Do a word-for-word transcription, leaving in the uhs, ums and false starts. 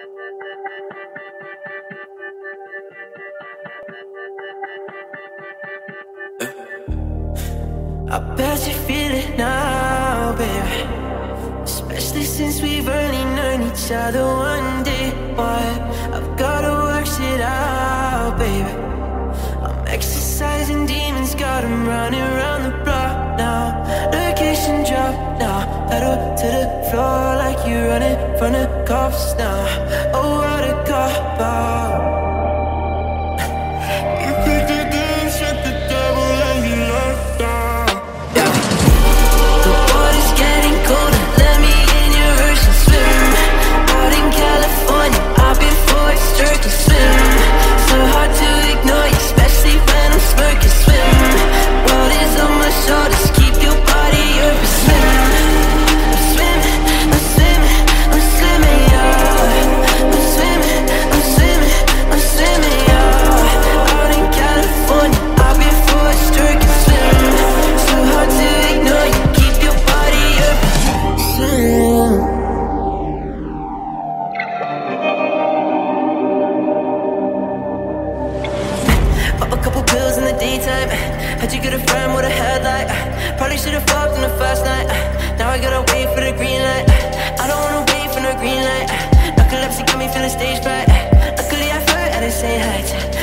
I bet you feel it now, babe. Especially since we've only known each other one day. But I've gotta work shit out, babe. I'm exercising demons, got them running round the block now. Location drop now, pedal to the floor like you running from the cops now. Oh, what a cop out. Had you got a friend with a headlight? Probably should've fucked on the first night. Now I gotta wait for the green light. I don't wanna wait for no green light. Narcolepsy got me feeling stage fright. Luckily I flirt at the same height.